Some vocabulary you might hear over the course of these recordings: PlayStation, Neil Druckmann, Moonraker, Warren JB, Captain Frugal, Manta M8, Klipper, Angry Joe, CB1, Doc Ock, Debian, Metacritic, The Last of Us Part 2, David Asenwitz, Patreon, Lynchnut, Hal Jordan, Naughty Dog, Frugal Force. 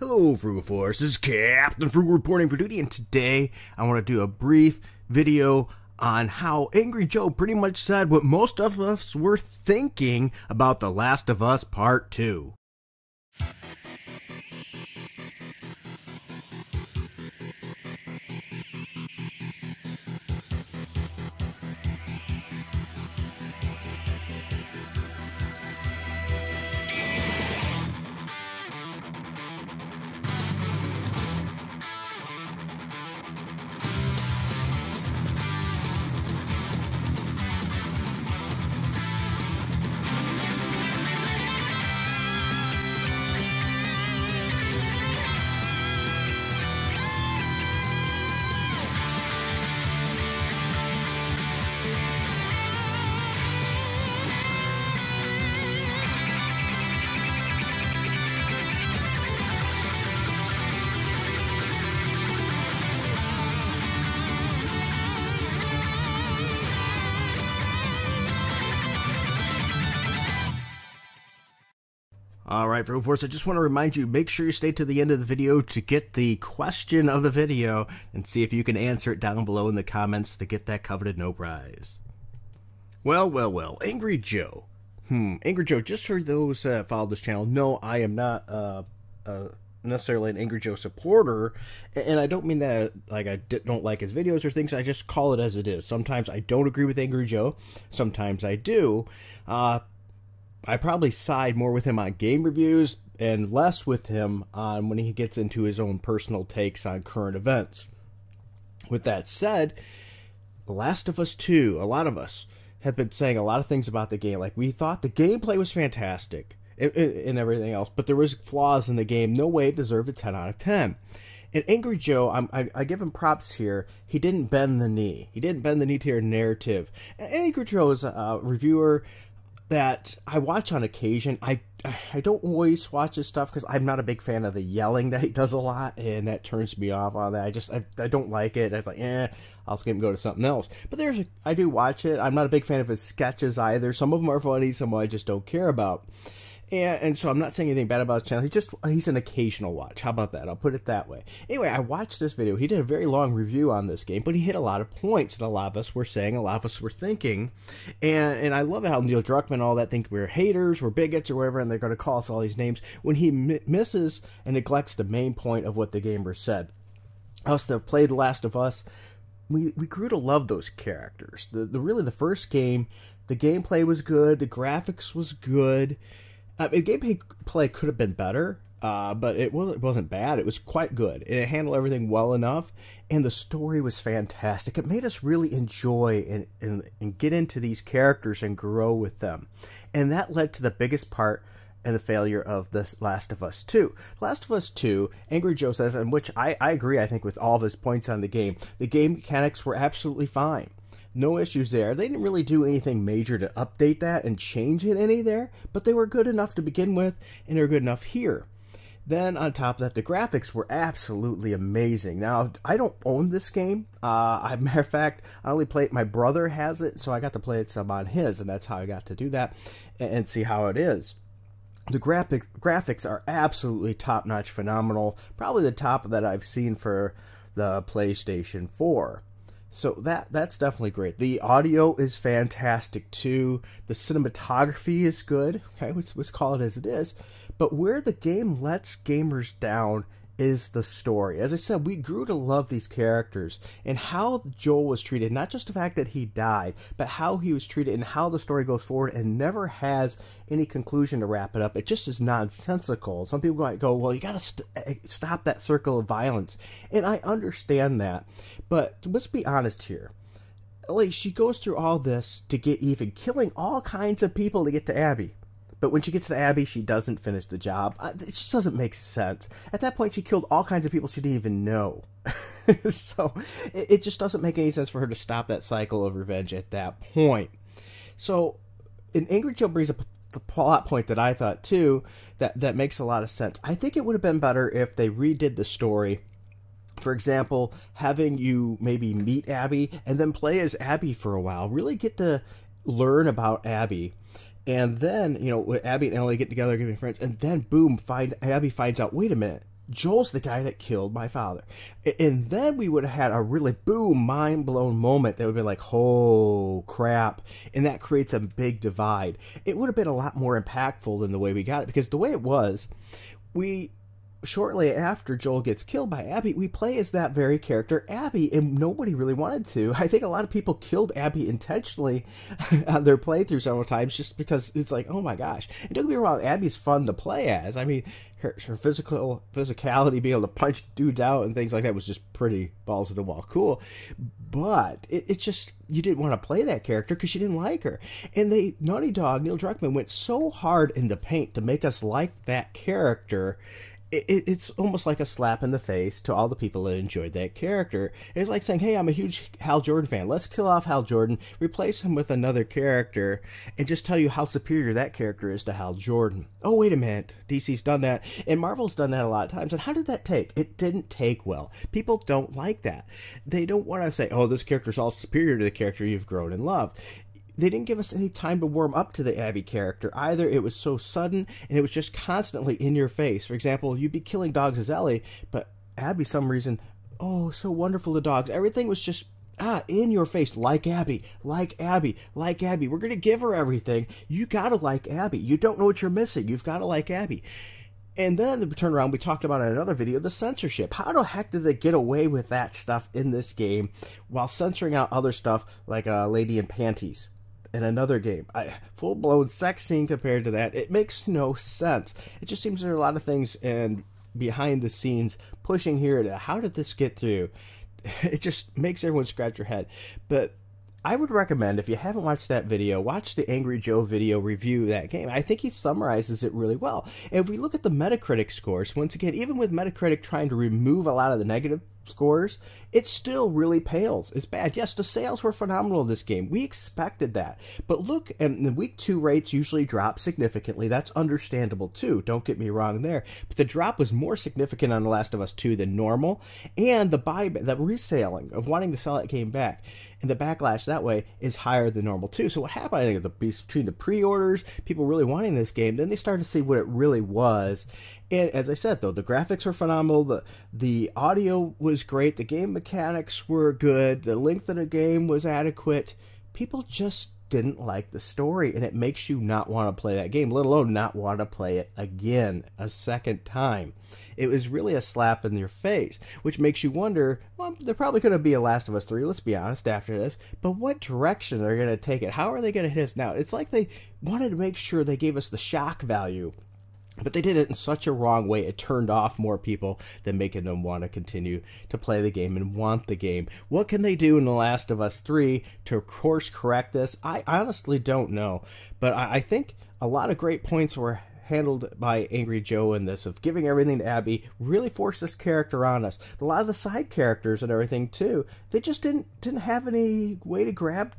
Hello, Frugal Force. This is Captain Frugal reporting for duty, and today I want to do a brief video on how Angry Joe pretty much said what most of us were thinking about The Last of Us Part 2. Alright, Frugal Force, I just want to remind you, make sure you stay to the end of the video to get the question of the video and see if you can answer it down below in the comments to get that coveted no prize. Well, well, well, Angry Joe. Angry Joe, just for those that follow this channel, no, I am not necessarily an Angry Joe supporter, and I don't mean that like I don't like his videos or things. I just call it as it is. Sometimes I don't agree with Angry Joe, sometimes I do. I probably side more with him on game reviews and less with him on when he gets into his own personal takes on current events. With that said, The Last of Us 2, a lot of us have been saying a lot of things about the game. Like, we thought the gameplay was fantastic and everything else, but there was flaws in the game. No way it deserved a 10 out of 10. And Angry Joe, I give him props here. He didn't bend the knee. He didn't bend the knee to your narrative. And Angry Joe is a reviewer that I watch on occasion. I don't always watch his stuff because I'm not a big fan of the yelling that he does a lot, and that turns me off on that. I don't like it. It's like, eh, I'll skip and go to something else. But I do watch it. I'm not a big fan of his sketches either. Some of them are funny, some I just don't care about. And so I'm not saying anything bad about his channel. He's an occasional watch. How about that? I'll put it that way. Anyway, I watched this video. He did a very long review on this game, but he hit a lot of points that a lot of us were saying, a lot of us were thinking. And I love how Neil Druckmann and all that think we're haters, we're bigots or whatever, and they're going to call us all these names when he misses and neglects the main point of what the gamer said. Us that have played The Last of Us, we grew to love those characters. Really, the first game, the gameplay was good, the graphics was good. The gameplay could have been better, but it wasn't bad. It was quite good, and it handled everything well enough, and the story was fantastic. It made us really enjoy and get into these characters and grow with them, and that led to the biggest part and the failure of The Last of Us 2. Last of Us 2, Angry Joe says, and which I agree, I think, with all of his points on the game mechanics were absolutely fine. No issues there. They didn't really do anything major to update that and change it any there, but they were good enough to begin with, and they were good enough here. Then, on top of that, the graphics were absolutely amazing. Now, I don't own this game. As a matter of fact, I only play it. My brother has it, so I got to play it some on his, and that's how I got to do that and see how it is. The graphics are absolutely top-notch, phenomenal. Probably the top that I've seen for the PlayStation 4. So that's definitely great. The audio is fantastic too. The cinematography is good. Okay, let's call it as it is. But where the game lets gamers down is the story. As I said, we grew to love these characters and how Joel was treated. Not just the fact that he died, but how he was treated and how the story goes forward and never has any conclusion to wrap it up. It just is nonsensical. Some people might go, well, you got to stop that circle of violence. And I understand that. But let's be honest here. Ellie, she goes through all this to get even, killing all kinds of people to get to Abby. But when she gets to Abby, she doesn't finish the job. It just doesn't make sense. At that point, she killed all kinds of people she didn't even know. So it just doesn't make any sense for her to stop that cycle of revenge at that point. So, and Angry Joe brings up the plot point that I thought, too, that makes a lot of sense. I think it would have been better if they redid the story. For example, having you maybe meet Abby and then play as Abby for a while. Really get to learn about Abby. And then, you know, when Abby and Ellie get together, getting friends, and then, boom, Abby finds out, wait a minute, Joel's the guy that killed my father. And then we would have had a really boom, mind-blown moment that would be like, oh, crap. And that creates a big divide. It would have been a lot more impactful than the way we got it, because the way it was, we... shortly after Joel gets killed by Abby, we play as that very character, Abby, and nobody really wanted to. I think a lot of people killed Abby intentionally on their playthrough several times just because it's like, oh my gosh. And don't get me wrong, Abby's fun to play as. I mean, her physicality, being able to punch dudes out and things like that was just pretty balls to the wall cool. But it's just, you didn't want to play that character because you didn't like her. And they, Naughty Dog, Neil Druckmann, went so hard in the paint to make us like that character. It's almost like a slap in the face to all the people that enjoyed that character. It's like saying, hey, I'm a huge Hal Jordan fan. Let's kill off Hal Jordan, replace him with another character, and just tell you how superior that character is to Hal Jordan. Oh, wait a minute. DC's done that, and Marvel's done that a lot of times. And how did that take? It didn't take well. People don't like that. They don't want to say, oh, this character's all superior to the character you've grown and loved. They didn't give us any time to warm up to the Abby character either. It was so sudden, and it was just constantly in your face. For example, you'd be killing dogs as Ellie, but Abby, some reason, oh, so wonderful to dogs. Everything was just in your face, like Abby, like Abby, like Abby. We're going to give her everything. You got to like Abby. You don't know what you're missing. You've got to like Abby. And then, the turn around, we talked about in another video, the censorship. How the heck did they get away with that stuff in this game while censoring out other stuff like a lady in panties? In another game, full-blown sex scene compared to that, it makes no sense. It just seems there are a lot of things and behind the scenes pushing here to how did this get through. It just makes everyone scratch your head. But I would recommend, if you haven't watched that video, watch the Angry Joe video review of that game. I think he summarizes it really well. And if we look at the Metacritic scores, once again, even with Metacritic trying to remove a lot of the negative scores, it still really pales. It's bad. Yes, the sales were phenomenal this game. We expected that. But look, and the week 2 rates usually drop significantly. That's understandable too. Don't get me wrong there. But the drop was more significant on The Last of Us 2 than normal. And the reselling of wanting to sell that game back and the backlash that way is higher than normal too. So what happened, I think, between the pre-orders, people really wanting this game, then they started to see what it really was. And as I said, though, the graphics were phenomenal, the audio was great, the game mechanics were good, the length of the game was adequate. People just didn't like the story, and it makes you not want to play that game, let alone not want to play it again a second time. It was really a slap in your face, which makes you wonder, well, they're probably going to be a Last of Us 3, let's be honest, after this, but what direction are they going to take it? How are they going to hit us now? It's like they wanted to make sure they gave us the shock value, but they did it in such a wrong way, it turned off more people than making them want to continue to play the game and want the game. What can they do in The Last of Us 3 to course correct this? I honestly don't know. But I think a lot of great points were handled by Angry Joe in this, of giving everything to Abby, really forced this character on us. A lot of the side characters and everything too, they just didn't have any way to grab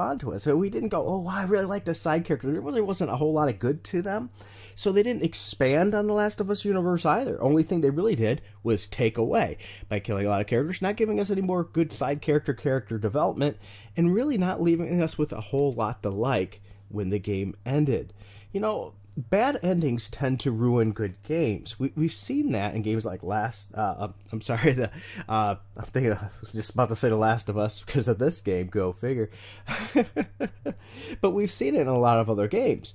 onto us. So we didn't go, oh, I really like this side character. There really wasn't a whole lot of good to them. So they didn't expand on The Last of Us universe either. Only thing they really did was take away by killing a lot of characters, not giving us any more good side character development, and really not leaving us with a whole lot to like when the game ended. You know, bad endings tend to ruin good games. We've seen that in games like I was just about to say The Last of Us because of this game, go figure. But we've seen it in a lot of other games.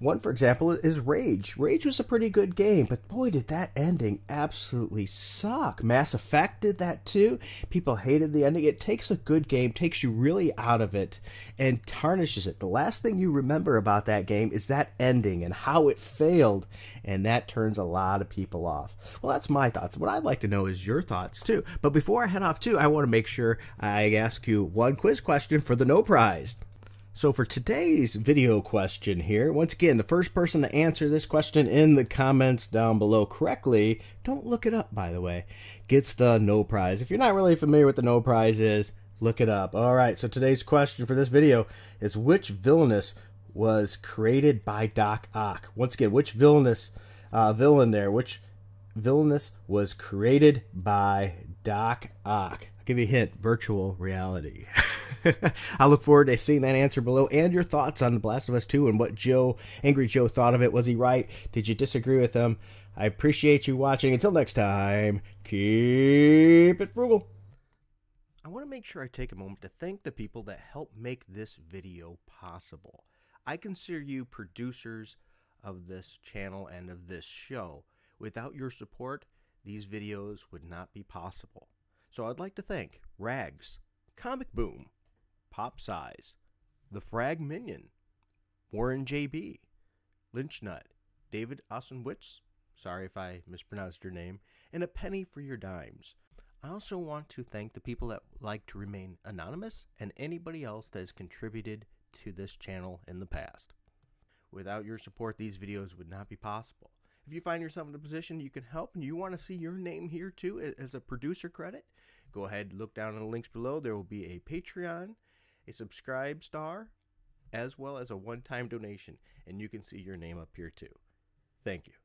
One, for example, is Rage. Rage was a pretty good game, but boy, did that ending absolutely suck. Mass Effect did that too. People hated the ending. It takes a good game, takes you really out of it, and tarnishes it. The last thing you remember about that game is that ending and how it failed, and that turns a lot of people off. Well, that's my thoughts. What I'd like to know is your thoughts too. But before I head off too, I want to make sure I ask you one quiz question for the No Prize. So for today's video question here, once again, the first person to answer this question in the comments down below correctly, don't look it up, by the way, gets the No Prize. If you're not really familiar with the No Prize is, look it up. All right, so today's question for this video is, which villainess was created by Doc Ock? Once again, which villainess was created by Doc Ock? I'll give you a hint, virtual reality. I look forward to seeing that answer below and your thoughts on The Last of Us 2 and what Angry Joe thought of it. Was he right? Did you disagree with him? I appreciate you watching. Until next time, keep it frugal. I want to make sure I take a moment to thank the people that helped make this video possible. I consider you producers of this channel and of this show. Without your support, these videos would not be possible. So I'd like to thank Rags, Comic Boom, Pop Size, The Frag Minion, Warren JB, Lynchnut, David Asenwitz, sorry if I mispronounced your name, and A Penny for Your Dimes. I also want to thank the people that like to remain anonymous and anybody else that has contributed to this channel in the past. Without your support, these videos would not be possible. If you find yourself in a position you can help and you want to see your name here too as a producer credit, go ahead and look down in the links below. There will be a Patreon, a subscribe star, as well as a one-time donation, and you can see your name up here too. Thank you.